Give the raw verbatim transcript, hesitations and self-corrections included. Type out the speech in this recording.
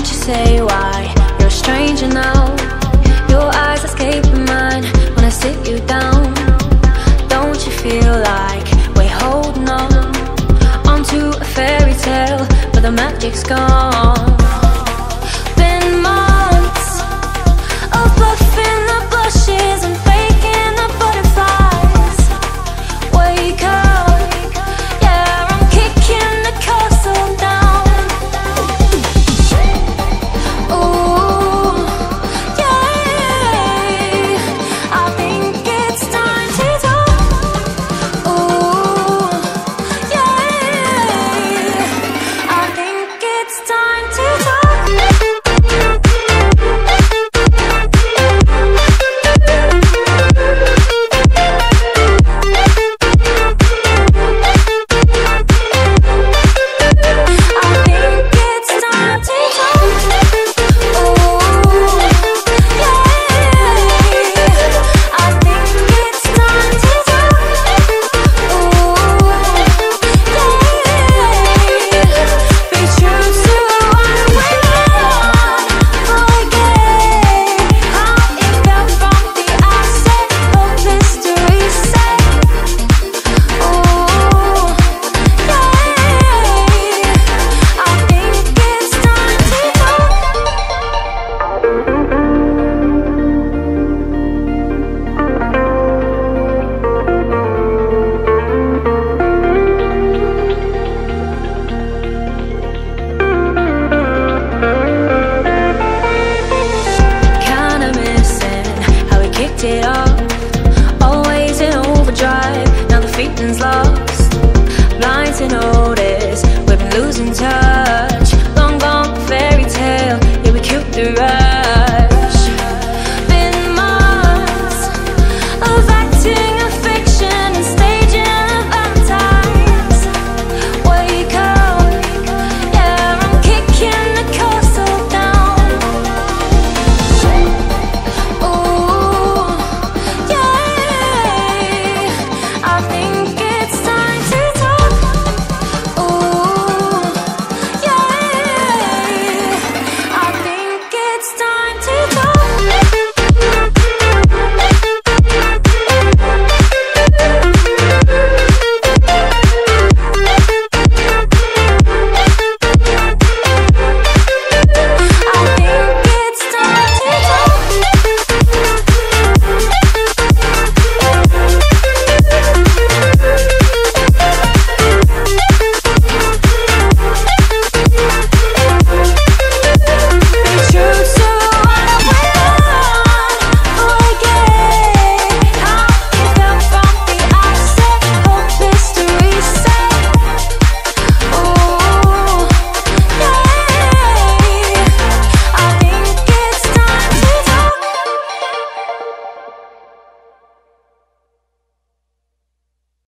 Won't you say why? You're a stranger now. Your eyes escape mine when I sit you down. Don't you feel like we're holding on onto a fairy tale, but the magic's gone?